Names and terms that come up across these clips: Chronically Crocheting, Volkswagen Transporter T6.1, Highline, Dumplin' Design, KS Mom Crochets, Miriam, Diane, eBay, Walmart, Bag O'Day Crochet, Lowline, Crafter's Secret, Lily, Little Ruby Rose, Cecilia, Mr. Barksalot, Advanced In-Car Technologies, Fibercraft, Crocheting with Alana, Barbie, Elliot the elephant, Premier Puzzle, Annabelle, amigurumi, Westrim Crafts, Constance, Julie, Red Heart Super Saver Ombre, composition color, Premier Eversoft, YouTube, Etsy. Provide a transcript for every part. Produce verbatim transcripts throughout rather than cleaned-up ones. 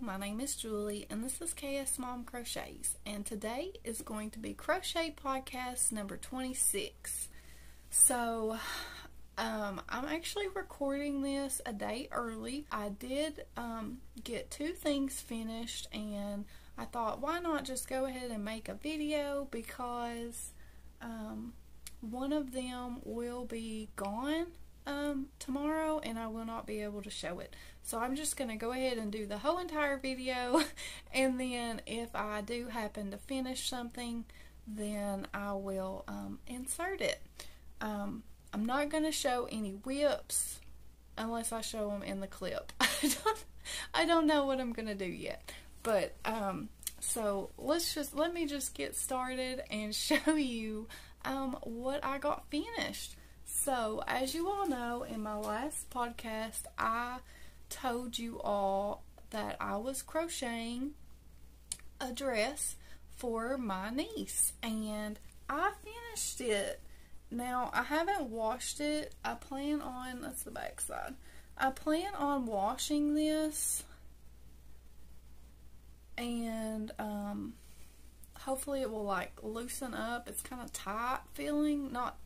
Hello, my name is Julie and this is K S Mom Crochets, and today is going to be crochet podcast number twenty-six. So um, I'm actually recording this a day early. I did um, get two things finished and I thought, why not just go ahead and make a video, because um, one of them will be gone um tomorrow and I will not be able to show it. So I'm just gonna go ahead and do the whole entire video and then if I do happen to finish something, then I will um insert it. um I'm not gonna show any whips unless I show them in the clip. I don't, I don't know what I'm gonna do yet, but um so let's just let me just get started and show you um what I got finished. So, as you all know, in my last podcast, I told you all that I was crocheting a dress for my niece, and I finished it. Now, I haven't washed it. I plan on, that's the back side, I plan on washing this, and um, hopefully it will, like, loosen up. It's kind of tight feeling, not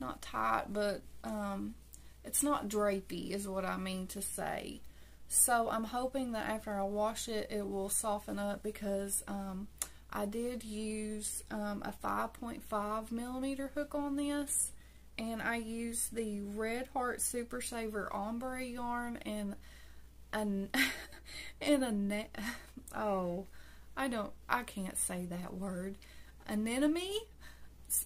Not tight, but um, it's not drapey is what I mean to say. So I'm hoping that after I wash it, it will soften up, because um, I did use um, a five point five millimeter hook on this. And I used the Red Heart Super Saver Ombre yarn and a, and a net, oh, I don't, I can't say that word. Anemone?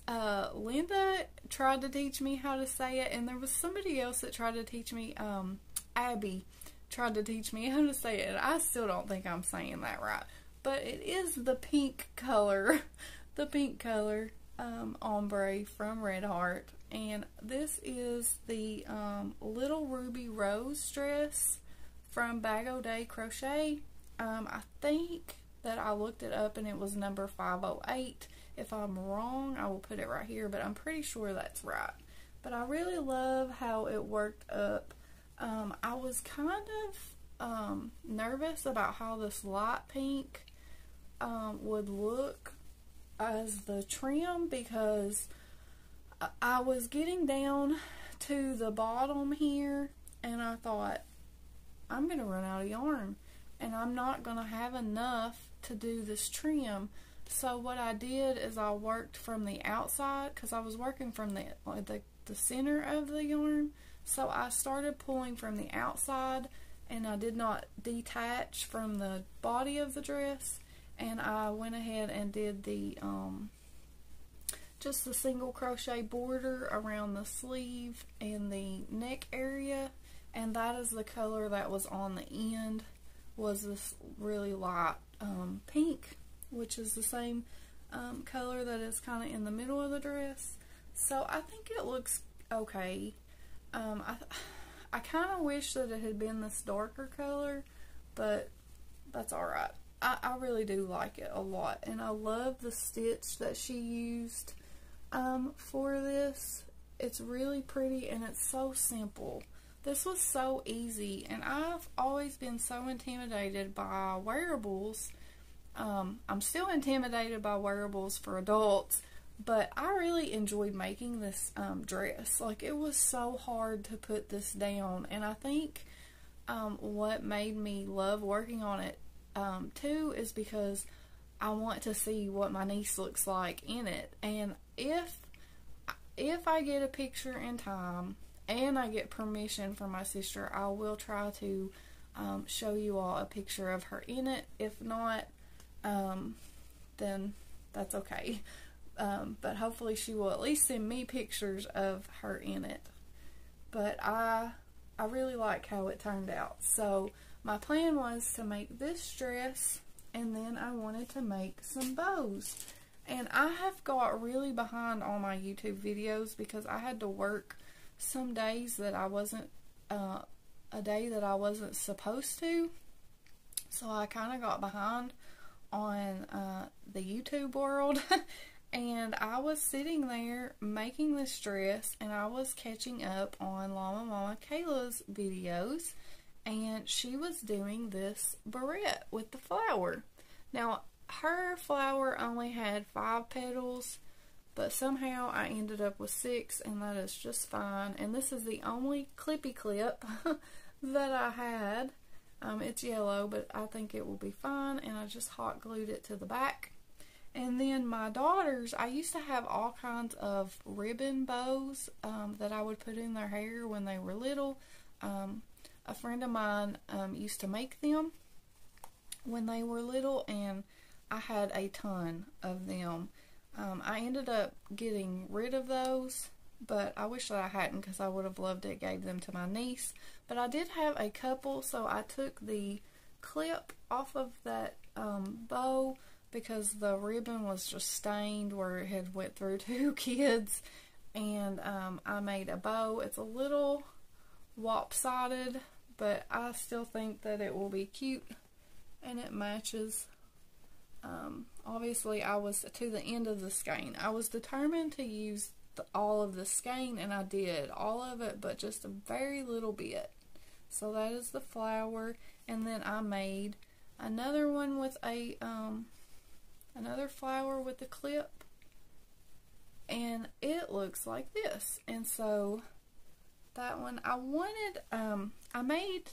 Uh, Linda tried to teach me how to say it, and there was somebody else that tried to teach me, um, Abby tried to teach me how to say it, and I still don't think I'm saying that right, but it is the pink color, the pink color, um, ombre from Red Heart, and this is the, um, Little Ruby Rose dress from Bag O'Day Crochet. um, I think that I looked it up and it was number five oh eight. If I'm wrong, I will put it right here, but I'm pretty sure that's right. But I really love how it worked up. Um, I was kind of um, nervous about how this light pink um, would look as the trim, because I was getting down to the bottom here and I thought, I'm going to run out of yarn and I'm not going to have enough to do this trim. So what I did is I worked from the outside, because I was working from the, the the center of the yarn. So I started pulling from the outside and I did not detach from the body of the dress. And I went ahead and did the um, just the single crochet border around the sleeve and the neck area. And that is the color that was on the end, was this really light um, pink, which is the same um, color that is kind of in the middle of the dress. So I think it looks okay. Um, I, I kind of wish that it had been this darker color, but that's alright. I, I really do like it a lot, and I love the stitch that she used um, for this. It's really pretty and it's so simple. This was so easy, and I've always been so intimidated by wearables. Um, I'm still intimidated by wearables for adults, but I really enjoyed making this um, dress. Like, it was so hard to put this down, and I think um, what made me love working on it um, too is because I want to see what my niece looks like in it. And if if I get a picture in time and I get permission from my sister, I will try to um, show you all a picture of her in it. If not, Um, then that's okay. Um, but hopefully she will at least send me pictures of her in it. But I, I really like how it turned out. So my plan was to make this dress, and then I wanted to make some bows. And I have got really behind on my YouTube videos because I had to work some days that I wasn't, uh, a day that I wasn't supposed to. So I kind of got behind on uh, the YouTube world and I was sitting there making this dress, and I was catching up on Llama Mama Kayla's videos, and she was doing this barrette with the flower. Now, her flower only had five petals, but somehow I ended up with six, and that is just fine. And this is the only clippy clip that I had. Um, it's yellow, but I think it will be fine, and I just hot glued it to the back. And then my daughters, I used to have all kinds of ribbon bows um, that I would put in their hair when they were little. Um, a friend of mine um, used to make them when they were little, and I had a ton of them. Um, I ended up getting rid of those, but I wish that I hadn't because I would have loved it, gave them to my niece. But I did have a couple, so I took the clip off of that um, bow because the ribbon was just stained where it had went through two kids, and um, I made a bow. It's a little lopsided, but I still think that it will be cute and it matches. Um, obviously I was to the end of the skein. I was determined to use the, all of the skein, and I did all of it, but just a very little bit. So that is the flower, and then I made another one with a um, another flower with a clip, and it looks like this. And so that one I wanted, um, I made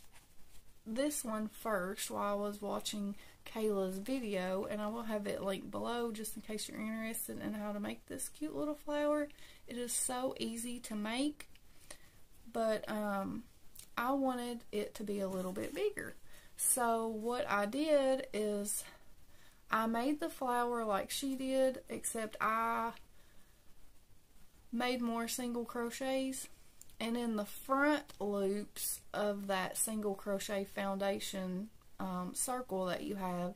this one first while I was watching Kayla's video, and I will have it linked below just in case you're interested in how to make this cute little flower. It is so easy to make, but um, I wanted it to be a little bit bigger. So what I did is I made the flower like she did, except I made more single crochets, and in the front loops of that single crochet foundation Um, circle that you have,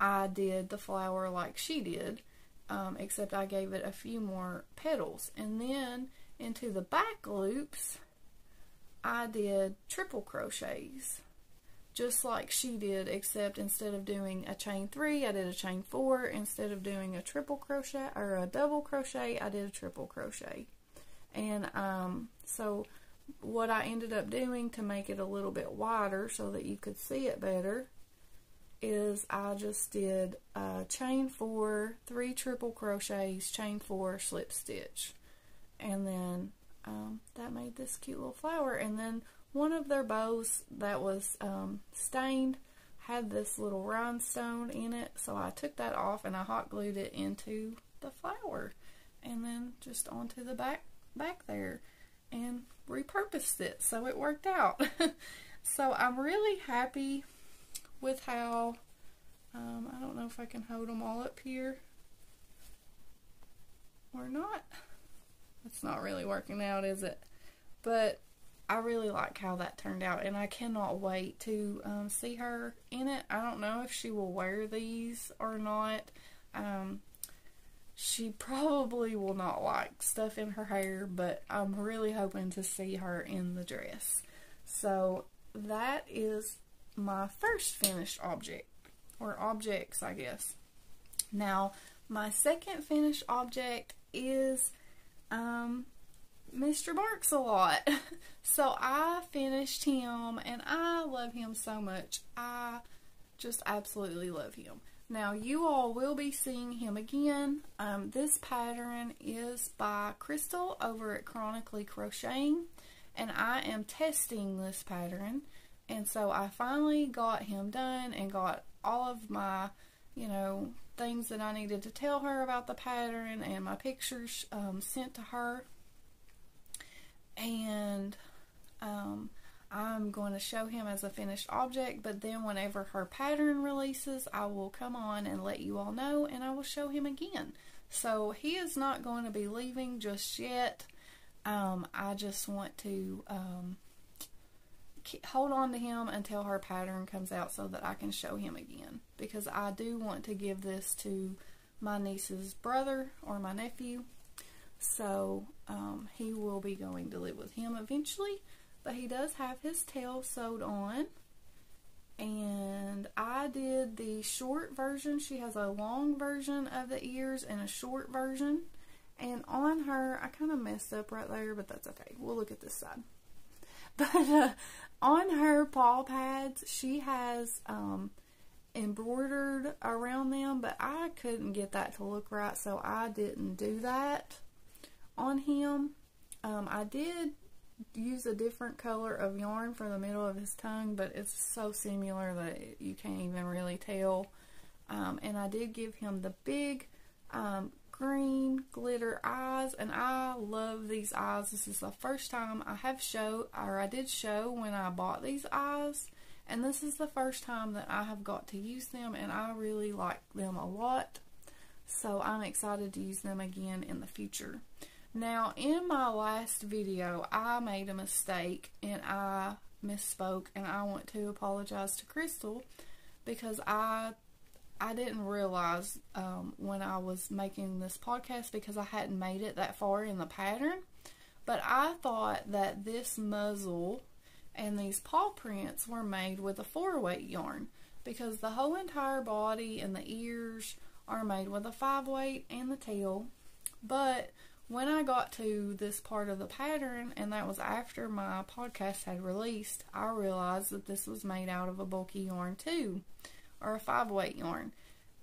I did the flower like she did, um, except I gave it a few more petals. And then into the back loops I did triple crochets just like she did, except instead of doing a chain three I did a chain four, instead of doing a triple crochet or a double crochet I did a triple crochet. And um, so what I ended up doing to make it a little bit wider so that you could see it better is I just did uh, chain four, three triple crochets, chain four, slip stitch, and then um, that made this cute little flower. And then one of their bows that was um, stained had this little rhinestone in it, so I took that off and I hot glued it into the flower, and then just onto the back back there, and repurposed it, so it worked out. So I'm really happy with how um, I don't know if I can hold them all up here or not. It's not really working out, is it? But I really like how that turned out, and I cannot wait to um, see her in it. I don't know if she will wear these or not. um, She probably will not like stuff in her hair, but I'm really hoping to see her in the dress. So that is my first finished object, or objects, I guess. Now, my second finished object is um, Mister Barksalot. So I finished him, and I love him so much. I just absolutely love him. Now, you all will be seeing him again. Um, this pattern is by Crystal over at Chronically Crocheting, and I am testing this pattern. And so I finally got him done and got all of my, you know, things that I needed to tell her about the pattern and my pictures um, sent to her. And um, I'm going to show him as a finished object, but then whenever her pattern releases, I will come on and let you all know, and I will show him again. So he is not going to be leaving just yet. Um, I just want to um, hold on to him until her pattern comes out so that I can show him again, because I do want to give this to my niece's brother or my nephew. So um, he will be going to live with him eventually. But he does have his tail sewed on, and I did the short version. She has a long version of the ears and a short version, and on her, I kind of messed up right there, but that's okay. We'll look at this side. But uh, on her paw pads, she has um, embroidered around them, but I couldn't get that to look right, so I didn't do that on him. Um, I did use a different color of yarn for the middle of his tongue, but it's so similar that you can't even really tell. Um, and I did give him the big um, green glitter eyes, and I love these eyes. This is the first time I have show, or I did show when I bought these eyes, and this is the first time that I have got to use them, and I really like them a lot, so I'm excited to use them again in the future. Now, in my last video, I made a mistake, and I misspoke, and I want to apologize to Crystal, because I I didn't realize um, when I was making this podcast, because I hadn't made it that far in the pattern, but I thought that this muzzle and these paw prints were made with a four-weight yarn, because the whole entire body and the ears are made with a five-weight and the tail. But when I got to this part of the pattern, and that was after my podcast had released, I realized that this was made out of a bulky yarn too, or a five weight yarn,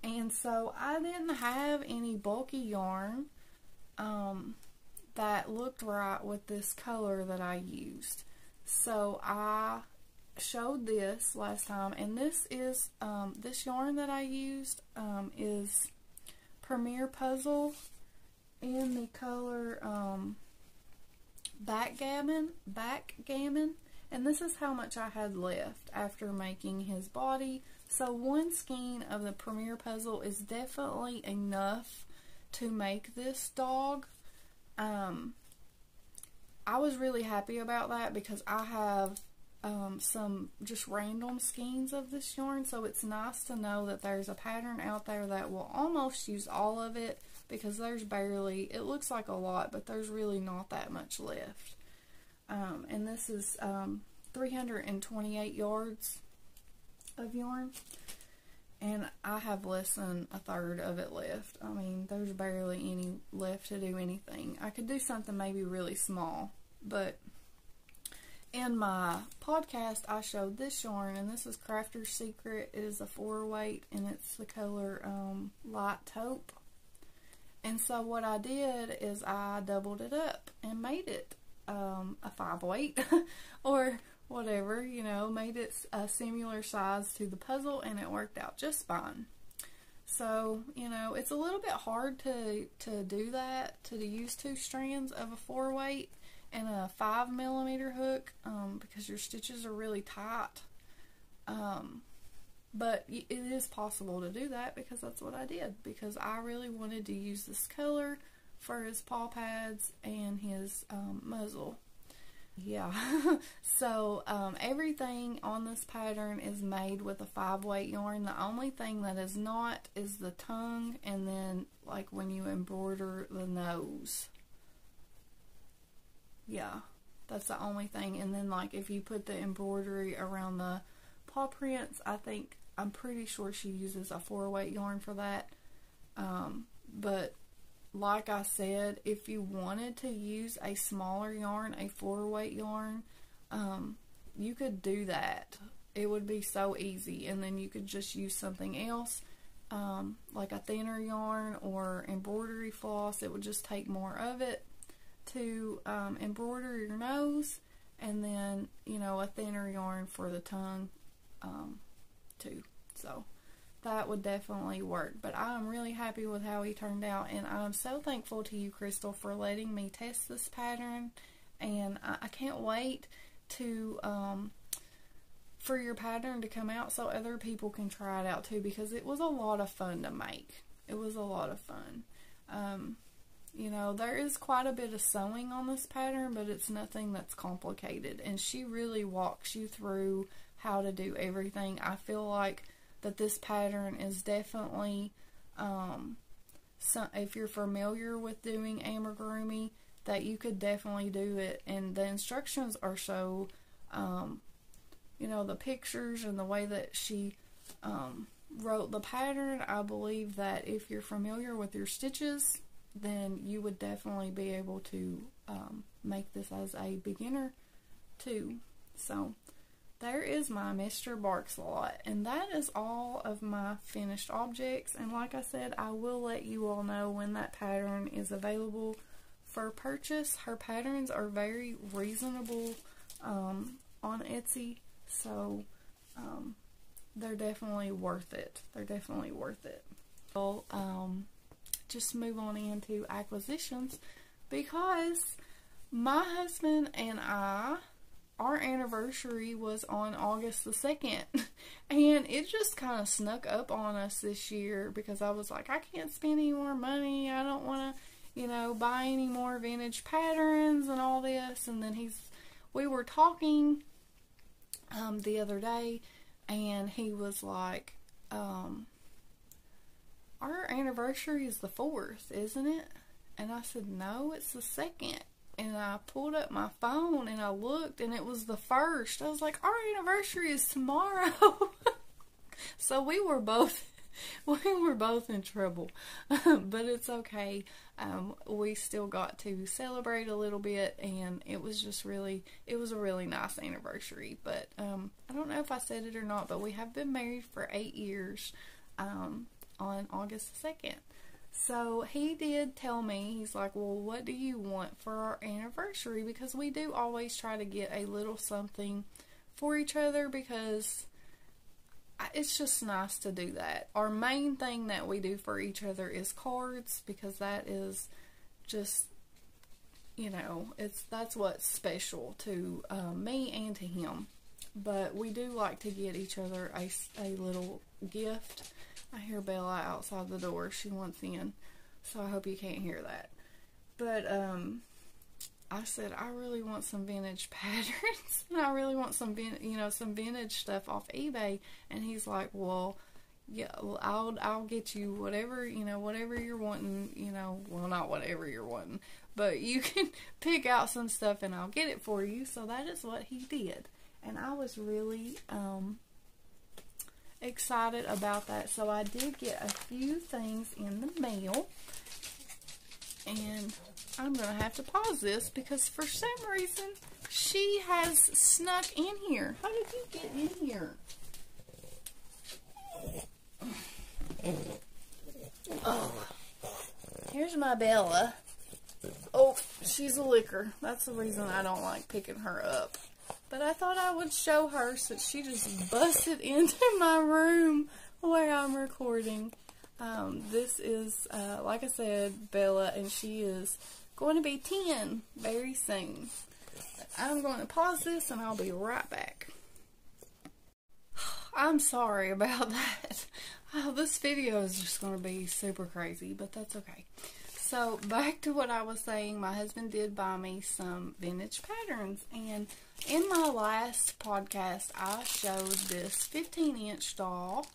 and so I didn't have any bulky yarn um, that looked right with this color that I used, so I showed this last time, and this is um, this yarn that I used um, is Premier Puzzle in the color um, backgammon backgammon and this is how much I had left after making his body. So one skein of the Premier Puzzle is definitely enough to make this dog. Um, I was really happy about that, because I have um, some just random skeins of this yarn. So it's nice to know that there's a pattern out there that will almost use all of it, because there's barely, it looks like a lot, but there's really not that much left. Um, and this is um, three hundred twenty-eight yards of yarn, and I have less than a third of it left. I mean, there's barely any left to do anything. I could do something maybe really small, but in my podcast I showed this yarn, and this is Crafter's Secret. It is a four weight, and it's the color um, light taupe. And so what I did is I doubled it up and made it um, a five weight or whatever, you know, made it a similar size to the puzzle, and it worked out just fine. So, you know, it's a little bit hard to, to do that, to use two strands of a four weight and a five millimeter hook, um, because your stitches are really tight. Um, but it is possible to do that, because that's what I did, because I really wanted to use this color for his paw pads and his um, muzzle. Yeah, so um, everything on this pattern is made with a five weight yarn. The only thing that is not is the tongue, and then like when you embroider the nose. Yeah, that's the only thing. And then like if you put the embroidery around the paw prints, I think, I'm pretty sure she uses a four weight yarn for that. Um, but like I said, if you wanted to use a smaller yarn, a four weight yarn, um, you could do that. It would be so easy, and then you could just use something else, um, like a thinner yarn or embroidery floss. It would just take more of it to um, embroider your nose, and then, you know, a thinner yarn for the tongue um, too. So that would definitely work, but I'm really happy with how he turned out, and I'm so thankful to you, Crystal, for letting me test this pattern, and I, I can't wait to um, for your pattern to come out so other people can try it out too, because it was a lot of fun to make. It was a lot of fun. Um, you know, there is quite a bit of sewing on this pattern, but it's nothing that's complicated, and she really walks you through how to do everything. I feel like that this pattern is definitely, um, some, if you're familiar with doing amigurumi, that you could definitely do it. And the instructions are so, um, you know, the pictures and the way that she um, wrote the pattern, I believe that if you're familiar with your stitches, then you would definitely be able to um, make this as a beginner too. So there is my Mister Barksalot, and that is all of my finished objects, and like I said, I will let you all know when that pattern is available for purchase. Her patterns are very reasonable um, on Etsy, so um, they're definitely worth it. They're definitely worth it. Well, um, just move on into acquisitions, because my husband and I, our anniversary was on August the second, and it just kind of snuck up on us this year because I was like, I can't spend any more money. I don't want to, you know, buy any more vintage patterns and all this. And then he's, we were talking um, the other day, and he was like, um, our anniversary is the fourth, isn't it? And I said, no, it's the second. And I pulled up my phone and I looked, and it was the first. I was like, our anniversary is tomorrow. So we were both, we were both in trouble, but it's okay. Um, we still got to celebrate a little bit, and it was just really, it was a really nice anniversary. But um, I don't know if I said it or not, but we have been married for eight years um, on August the second. So he did tell me, he's like, well, what do you want for our anniversary? Because we do always try to get a little something for each other, because it's just nice to do that. Our main thing that we do for each other is cards, because that is just, you know, it's that's what's special to uh, me and to him. But we do like to get each other a, a little gift. I hear Bella outside the door. She wants in, so I hope you can't hear that. But um, I said, I really want some vintage patterns, and I really want some, vin you know, some vintage stuff off eBay. And he's like, well, yeah, well, I'll I'll get you whatever, you know, whatever you're wanting, you know, well, not whatever you're wanting, but you can pick out some stuff, and I'll get it for you. So that is what he did, and I was really um. excited about that. So I did get a few things in the mail, and I'm gonna have to pause this because for some reason she has snuck in here. How did you get in here? Oh, here's my Bella. Oh, she's a licker. That's the reason I don't like picking her up. But I thought I would show her, since she just busted into my room where I'm recording. Um, this is, uh, like I said, Bella, and she is going to be ten very soon. I'm going to pause this, and I'll be right back. I'm sorry about that. Oh, this video is just going to be super crazy, but that's okay. So, back to what I was saying, my husband did buy me some vintage patterns, and in my last podcast, I showed this fifteen inch doll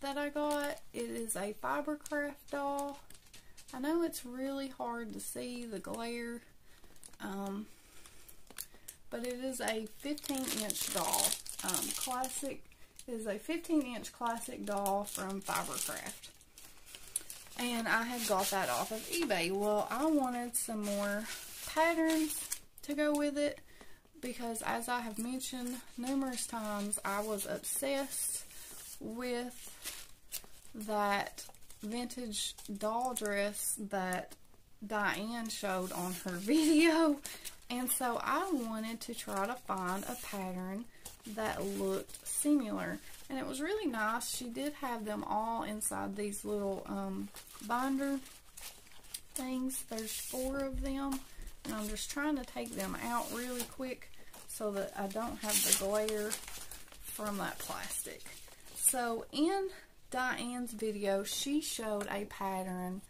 that I got. It is a Fibercraft doll. I know it's really hard to see the glare, um, but it is a fifteen inch doll. Um, classic, it is a fifteen inch classic doll from Fibercraft. And I had got that off of eBay. Well, I wanted some more patterns to go with it, because as I have mentioned numerous times, I was obsessed with that vintage doll dress that Diane showed on her video. And so I wanted to try to find a pattern that looked similar. And it was really nice. She did have them all inside these little um, binder things. There's four of them. And I'm just trying to take them out really quick so that I don't have the glare from that plastic. So in Diane's video, she showed a pattern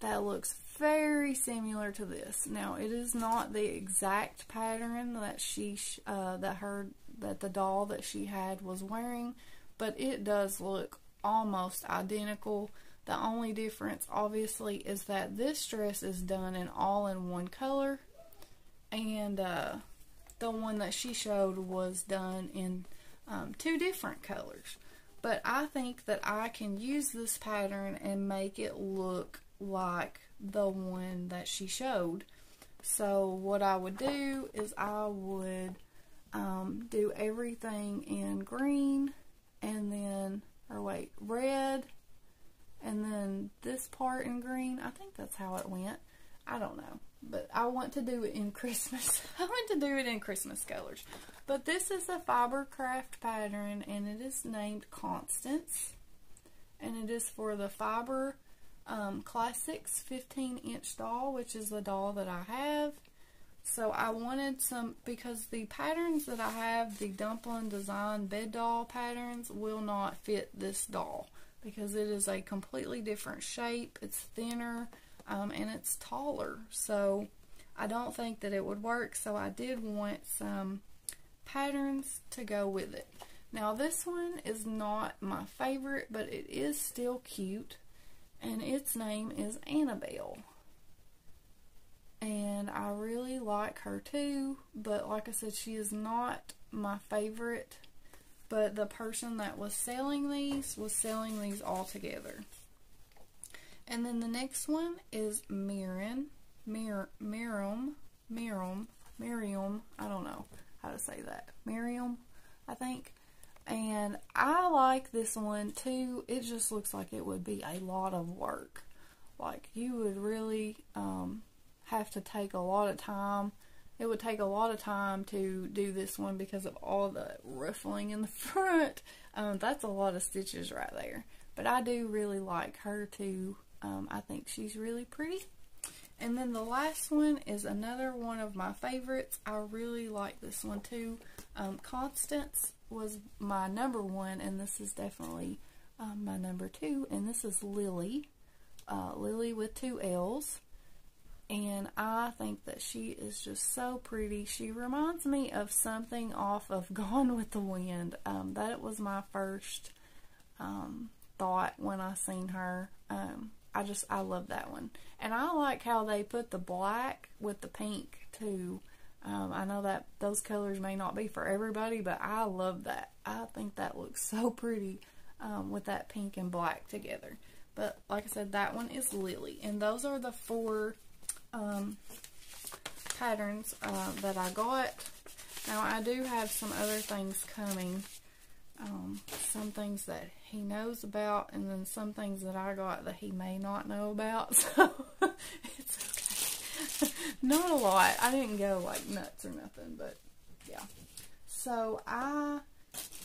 that looks very similar to this. Now, it is not the exact pattern that she uh, that her that the doll that she had was wearing, but it does look almost identical. The only difference, obviously, is that this dress is done in all in one color, and uh, the one that she showed was done in um, two different colors. But I think that I can use this pattern and make it look like the one that she showed. So what I would do is I would do everything in green and then, or wait, red, and then this part in green. I think that's how it went. I don't know, but I want to do it in Christmas. I want to do it in Christmas colors. But this is a Fibercraft pattern, and it is named Constance, and it is for the Fiber um, Classics fifteen inch doll, which is the doll that I have. So I wanted some, because the patterns that I have, the Dumplin' Design bed doll patterns, will not fit this doll because it is a completely different shape. It's thinner. Um, and it's taller, so I don't think that it would work, so I did want some patterns to go with it. Now this one is not my favorite, but it is still cute, and its name is Annabelle, and I really like her too, but like I said, she is not my favorite, but the person that was selling these was selling these all together. And then the next one is Miriam, Mir Miriam, Miriam, Miriam, I don't know how to say that, Miriam, I think. And I like this one too. It just looks like it would be a lot of work. Like you would really um, have to take a lot of time. It would take a lot of time to do this one because of all the ruffling in the front. Um, that's a lot of stitches right there. But I do really like her too. Um, I think she's really pretty. And then the last one is another one of my favorites. I really like this one too. Um, Constance was my number one, and this is definitely um, my number two. And this is Lily. Uh, Lily with two L's. And I think that she is just so pretty. She reminds me of something off of Gone with the Wind. Um, that was my first um, thought when I seen her. Um, I just, I love that one. And I like how they put the black with the pink too. Um, I know that those colors may not be for everybody, but I love that. I think that looks so pretty um, with that pink and black together. But like I said, that one is Lily. And those are the four um, patterns uh, that I got. Now I do have some other things coming. Um, some things that he knows about, and then some things that I got that he may not know about, so it's okay. Not a lot. I didn't go like nuts or nothing, but yeah. So I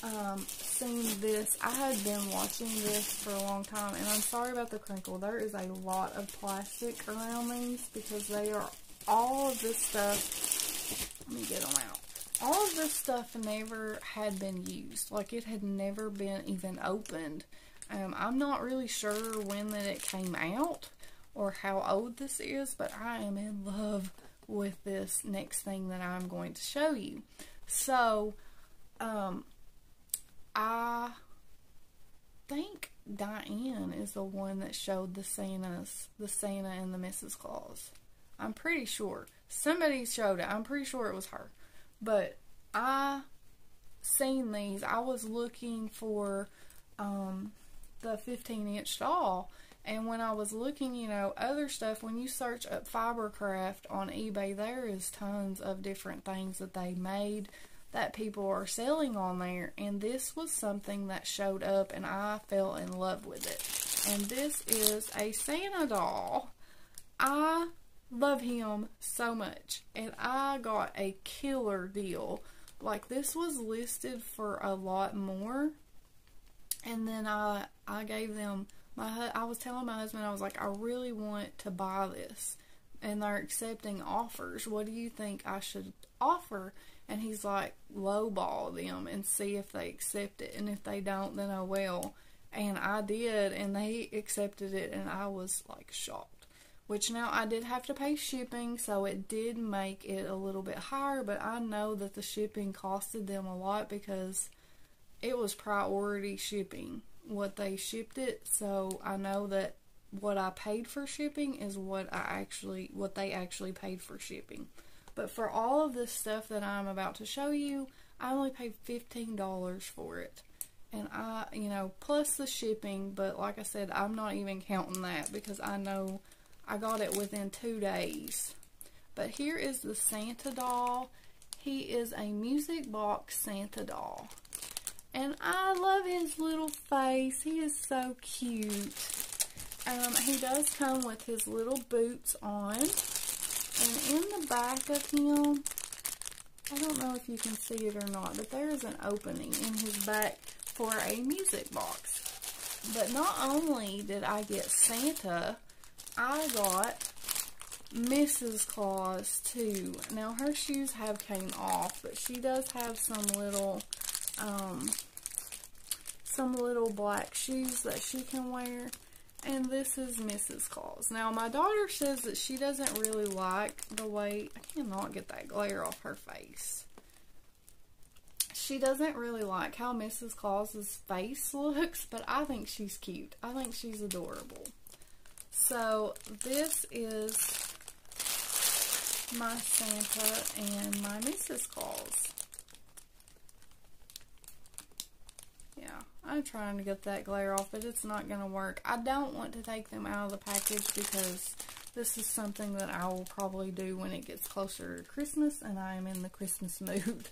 um, seen this. I had been watching this for a long time, and I'm sorry about the crinkle. There is a lot of plastic around these because they are all of this stuff. Let me get them out. All of this stuff never had been used. Like, it had never been even opened. Um, I'm not really sure when that it came out or how old this is, but I am in love with this next thing that I'm going to show you. So, um, I think Diane is the one that showed the Santas, the Santa and the Missus Claus. I'm pretty sure. Somebody showed it. I'm pretty sure it was her. But I seen these. I was looking for um, the fifteen inch doll. And when I was looking, you know, other stuff, when you search up Fibercraft on eBay, there is tons of different things that they made that people are selling on there. And this was something that showed up, and I fell in love with it. And this is a Santa doll. I love him so much, and I got a killer deal. Like, this was listed for a lot more, and then I I gave them my I was telling my husband, I was like, I really want to buy this, and they're accepting offers. What do you think I should offer? And he's like, lowball them and see if they accept it, and if they don't, then oh well. And I did, and they accepted it, and I was like shocked. Which now I did have to pay shipping, so it did make it a little bit higher, but I know that the shipping costed them a lot because it was priority shipping, what they shipped it, so I know that what I paid for shipping is what I actually, what they actually paid for shipping. But for all of this stuff that I'm about to show you, I only paid fifteen dollars for it. And I, you know, plus the shipping, but like I said, I'm not even counting that because I know I got it within two days. But here is the Santa doll. He is a music box Santa doll. And I love his little face. He is so cute. Um, he does come with his little boots on. And in the back of him, I don't know if you can see it or not, but there is an opening in his back for a music box. But not only did I get Santa, I got Missus Claus too. Now her shoes have came off, but she does have some little, um, some little black shoes that she can wear. And this is Missus Claus. Now, my daughter says that she doesn't really like the way... I cannot get that glare off her face. She doesn't really like how Missus Claus's face looks, but I think she's cute. I think she's adorable. So, this is my Santa and my Missus Claus. Yeah, I'm trying to get that glare off, but it's not going to work. I don't want to take them out of the package because this is something that I will probably do when it gets closer to Christmas and I am in the Christmas mood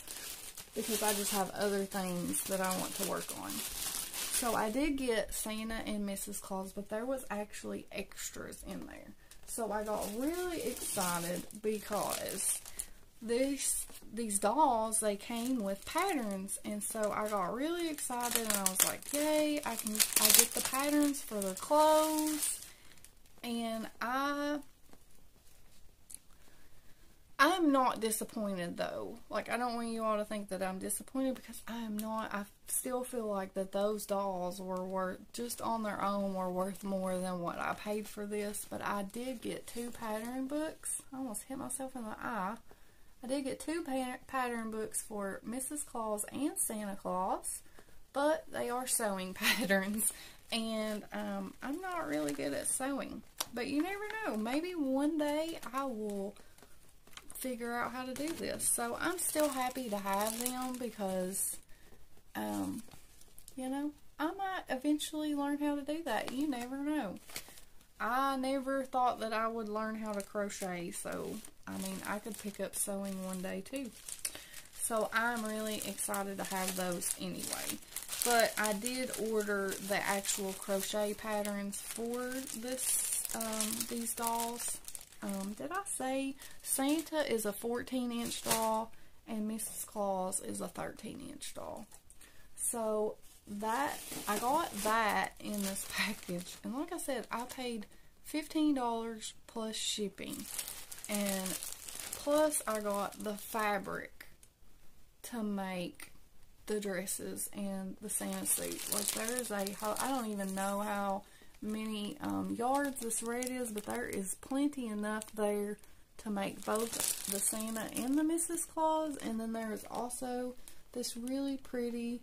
because I just have other things that I want to work on. So I did get Santa and Missus Claus, but there was actually extras in there. So I got really excited because... These, these dolls, they came with patterns, and so I got really excited, and I was like, yay, I can I get the patterns for their clothes, and I, I'm not disappointed, though. Like, I don't want you all to think that I'm disappointed, because I am not. I still feel like that those dolls were worth, just on their own, were worth more than what I paid for this, but I did get two pattern books. I almost hit myself in the eye. I did get two pattern books for Missus Claus and Santa Claus, but they are sewing patterns, and um, I'm not really good at sewing. But you never know. Maybe one day I will figure out how to do this. So I'm still happy to have them because, um, you know, I might eventually learn how to do that. You never know. I never thought that I would learn how to crochet, so... I mean, I could pick up sewing one day, too. So, I'm really excited to have those anyway. But I did order the actual crochet patterns for this, um, these dolls. Um, did I say Santa is a fourteen inch doll and Missus Claus is a thirteen inch doll? So, that, I got that in this package. And like I said, I paid fifteen dollars plus shipping. And plus I got the fabric to make the dresses and the Santa suit. Like there is a, I don't even know how many um, yards this red is, but there is plenty enough there to make both the Santa and the Missus Claus. And then there is also this really pretty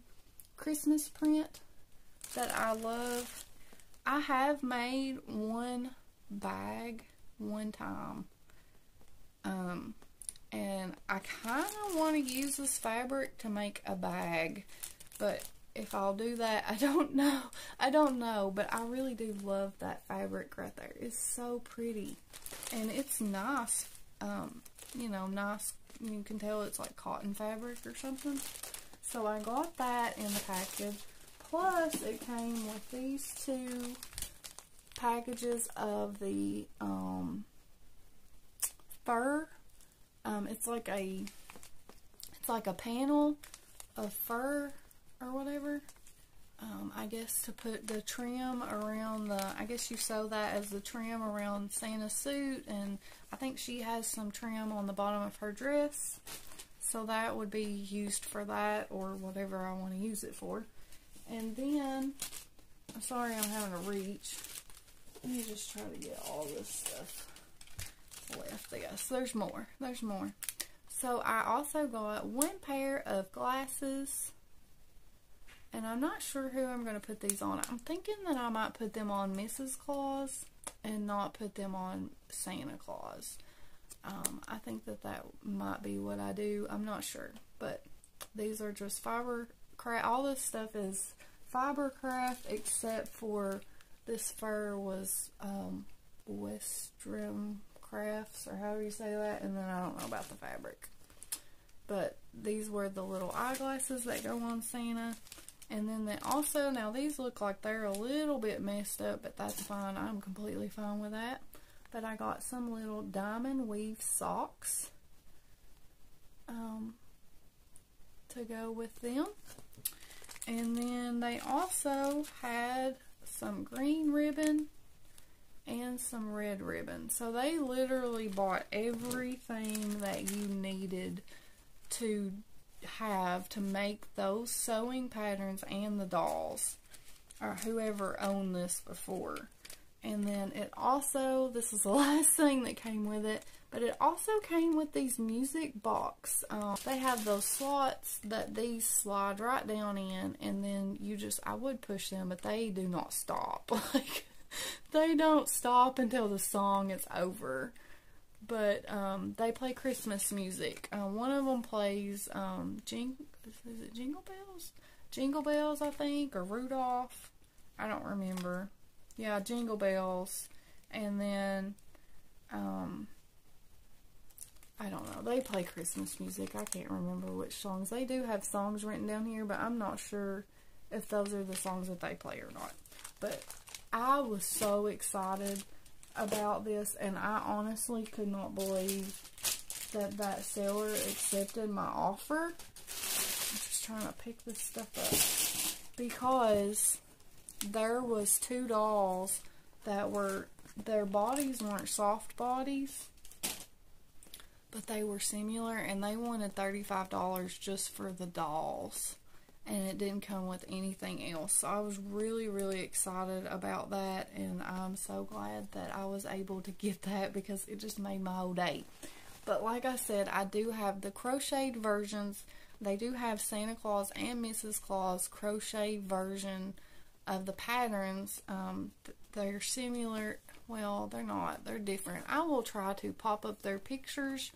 Christmas print that I love. I have made one bag one time. Um, and I kind of want to use this fabric to make a bag, but if I'll do that, I don't know. I don't know, but I really do love that fabric right there. It's so pretty, and it's nice, um, you know, nice, you can tell it's like cotton fabric or something. So I got that in the package, plus it came with these two packages of the, um, fur. Um, it's like a, it's like a panel of fur or whatever. Um, I guess to put the trim around the, I guess you sew that as the trim around Santa's suit, and I think she has some trim on the bottom of her dress. So that would be used for that or whatever I want to use it for. And then, I'm sorry I'm having to reach. Let me just try to get all this stuff left this. There's more. There's more. So I also got one pair of glasses, and I'm not sure who I'm going to put these on. I'm thinking that I might put them on Missus Claus and not put them on Santa Claus. Um, I think that that might be what I do. I'm not sure, but these are just Fibercraft. All this stuff is Fibercraft except for this fur was um, Westrim Crafts, or however you say that, and then I don't know about the fabric. But these were the little eyeglasses that go on Santa. And then they also, now these look like they're a little bit messed up, but that's fine. I'm completely fine with that. But I got some little diamond weave socks um, to go with them. And then they also had some green ribbon and some red ribbon. So they literally bought everything that you needed to have to make those sewing patterns and the dolls, or whoever owned this before. And then it also, this is the last thing that came with it, but it also came with these music box. Um, they have those slots that these slide right down in, and then you just, I would push them, but they do not stop. Like, they don't stop until the song is over. But um, they play Christmas music. Uh, one of them plays um, Jing is it Jingle Bells? Jingle Bells, I think, or Rudolph. I don't remember. Yeah, Jingle Bells. And then, um, I don't know. They play Christmas music. I can't remember which songs. They do have songs written down here, but I'm not sure if those are the songs that they play or not. But I was so excited about this, and I honestly could not believe that that seller accepted my offer. I'm just trying to pick this stuff up, because there was two dolls that were, their bodies weren't soft bodies, but they were similar, and they wanted thirty-five dollars just for the dolls, and it didn't come with anything else. So I was really, really excited about that, and I'm so glad that I was able to get that, because it just made my whole day. But like I said, I do have the crocheted versions. They do have Santa Claus and Missus Claus crochet version of the patterns. Um, they're similar. Well, they're not. They're different. I will try to pop up their pictures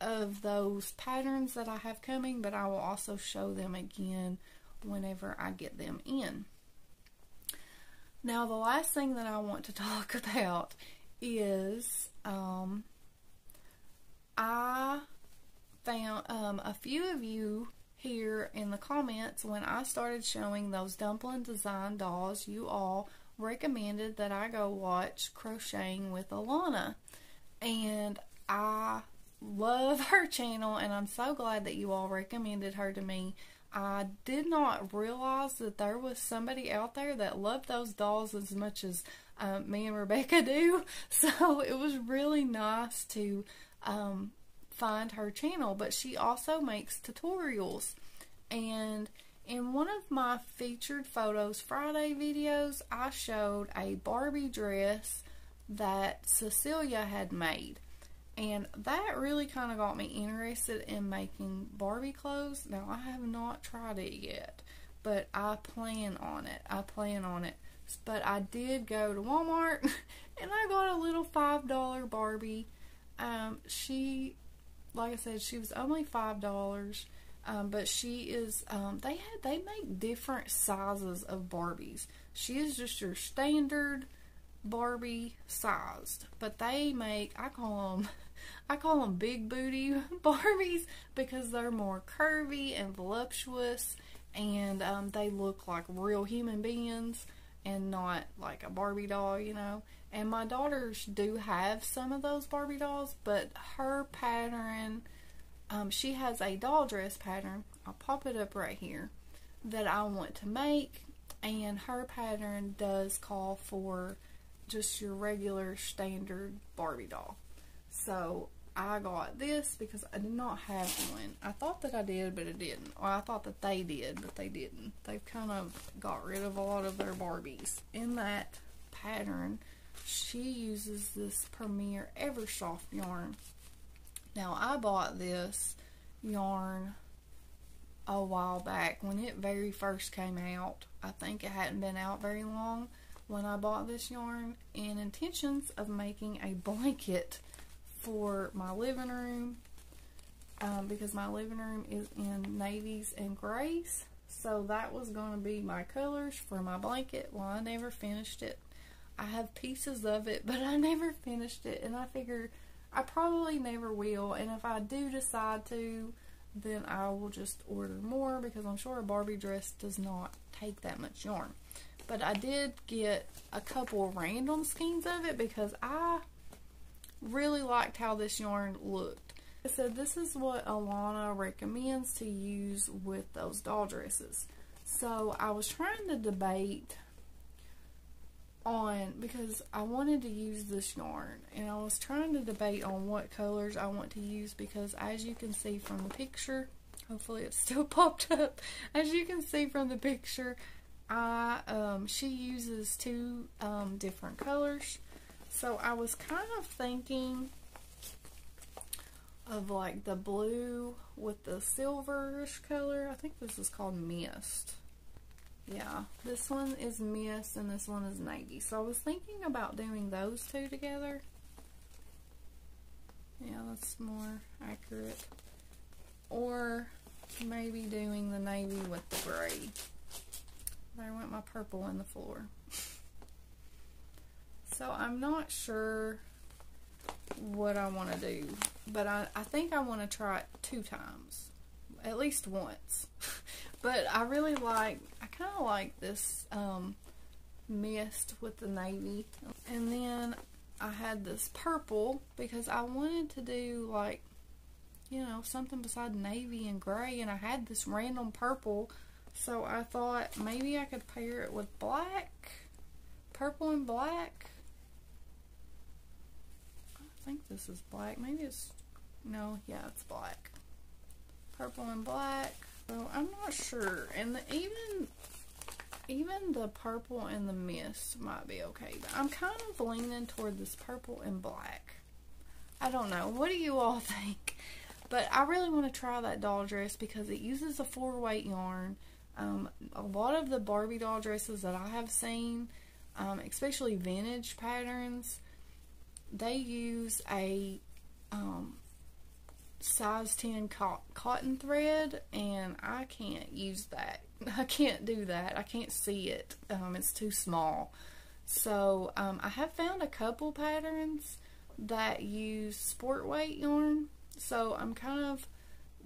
of those patterns that I have coming, but I will also show them again whenever I get them in. Now, the last thing that I want to talk about is um, I found um, a few of you here in the comments when I started showing those Dumplin' Design dolls. You all recommended that I go watch Crocheting with Alana, and I love her channel, and I'm so glad that you all recommended her to me. I did not realize that there was somebody out there that loved those dolls as much as um, me and Rebecca do, so it was really nice to um, find her channel. But she also makes tutorials, and in one of my featured photos Friday videos, I showed a Barbie dress that Cecilia had made. And that really kind of got me interested in making Barbie clothes. Now, I have not tried it yet, but I plan on it. I plan on it. But I did go to Walmart, and I got a little five dollar Barbie. Um, she, like I said, she was only five dollars, um, but she is, um, they had, they make different sizes of Barbies. She is just your standard Barbie sized, but they make, I call them, I call them big booty Barbies, because they're more curvy and voluptuous, and um, they look like real human beings and not like a Barbie doll, you know. And my daughters do have some of those Barbie dolls, but her pattern, um, she has a doll dress pattern, I'll pop it up right here, that I want to make, and her pattern does call for just your regular standard Barbie doll. So I got this because I did not have one. I thought that I did, but it didn't. Or I thought that they did, but they didn't. They've kind of got rid of a lot of their Barbies. In that pattern, she uses this Premier Eversoft yarn. Now, I bought this yarn a while back when it very first came out. I think it hadn't been out very long when I bought this yarn, in intentions of making a blanket for my living room, um, because my living room is in navies and grays, so that was going to be my colors for my blanket. Well, I never finished it. I have pieces of it, but I never finished it, and I figure I probably never will, and if I do decide to, then I will just order more, because I'm sure a Barbie dress does not take that much yarn. But I did get a couple random skeins of it because I really liked how this yarn looked. So this is what Alana recommends to use with those doll dresses. So I was trying to debate on, because I wanted to use this yarn, and I was trying to debate on what colors I want to use, because as you can see from the picture, hopefully it's still popped up, as you can see from the picture, I um, she uses two um, different colors. So I was kind of thinking of like the blue with the silverish color. I think this is called Mist. Yeah, this one is Mist and this one is Navy. So I was thinking about doing those two together. Yeah, that's more accurate. Or maybe doing the navy with the gray. There went my purple on the floor. So I'm not sure what I want to do, but I, I think I want to try it two times, at least once. But I really like, I kind of like this um, Mist with the navy. And then I had this purple because I wanted to do like, you know, something beside navy and gray, and I had this random purple. So I thought maybe I could pair it with black, purple and black. I think this is black. Maybe it's, no, yeah, it's black. Purple and black. So I'm not sure. And the, even, even the purple and the Mist might be okay. But I'm kind of leaning toward this purple and black. I don't know. What do you all think? But I really want to try that doll dress because it uses a four-weight yarn. Um, a lot of the Barbie doll dresses that I have seen, um, especially vintage patterns, they use a um, size ten co cotton thread, and I can't use that. I can't do that. I can't see it. Um, it's too small. So um, I have found a couple patterns that use sport weight yarn. So I'm kind of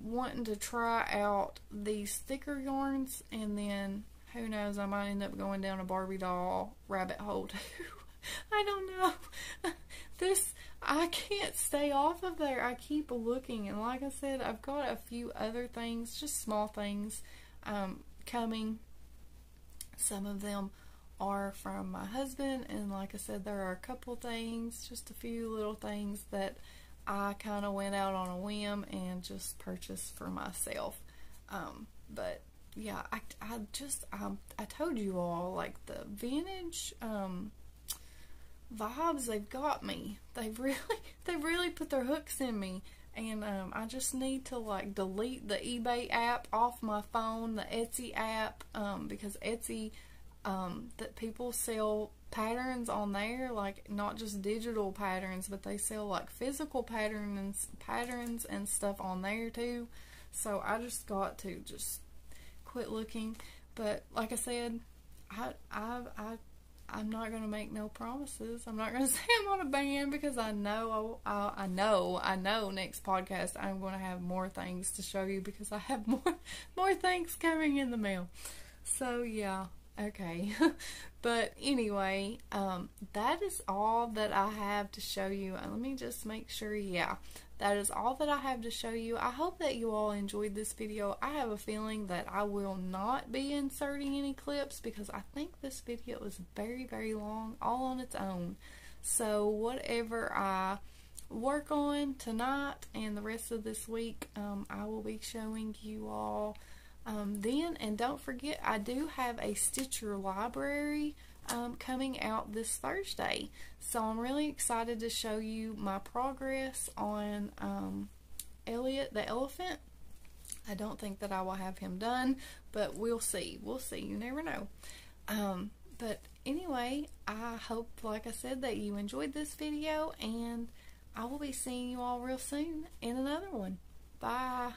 wanting to try out these thicker yarns, and then who knows, I might end up going down a Barbie doll rabbit hole too. I don't know. This, I can't stay off of there. I keep looking, and like I said, I've got a few other things, just small things um, coming. Some of them are from my husband, and like I said, there are a couple things, just a few little things that I kind of went out on a whim and just purchased for myself. Um, but yeah, I, I just, I, I told you all, like the vintage um, vibes, they've got me. They've really, they've really put their hooks in me. And um, I just need to like delete the eBay app off my phone, the Etsy app, um, because Etsy, um, that people sell patterns on there, like not just digital patterns, but they sell like physical patterns patterns and stuff on there too. So I just got to just quit looking. But like I said, I, I, I, I'm not gonna make no promises. I'm not gonna say I'm on a ban, because I know I, I know I know next podcast I'm gonna have more things to show you, because I have more more things coming in the mail. So yeah. Okay, but anyway, um, that is all that I have to show you. Let me just make sure, yeah, that is all that I have to show you. I hope that you all enjoyed this video. I have a feeling that I will not be inserting any clips, because I think this video is very, very long, all on its own. So whatever I work on tonight and the rest of this week, um, I will be showing you all. Um, then, and don't forget, I do have a Stitcher library um, coming out this Thursday. So I'm really excited to show you my progress on um, Elliot the elephant. I don't think that I will have him done, but we'll see. We'll see. You never know. Um, but anyway, I hope, like I said, that you enjoyed this video, and I will be seeing you all real soon in another one. Bye.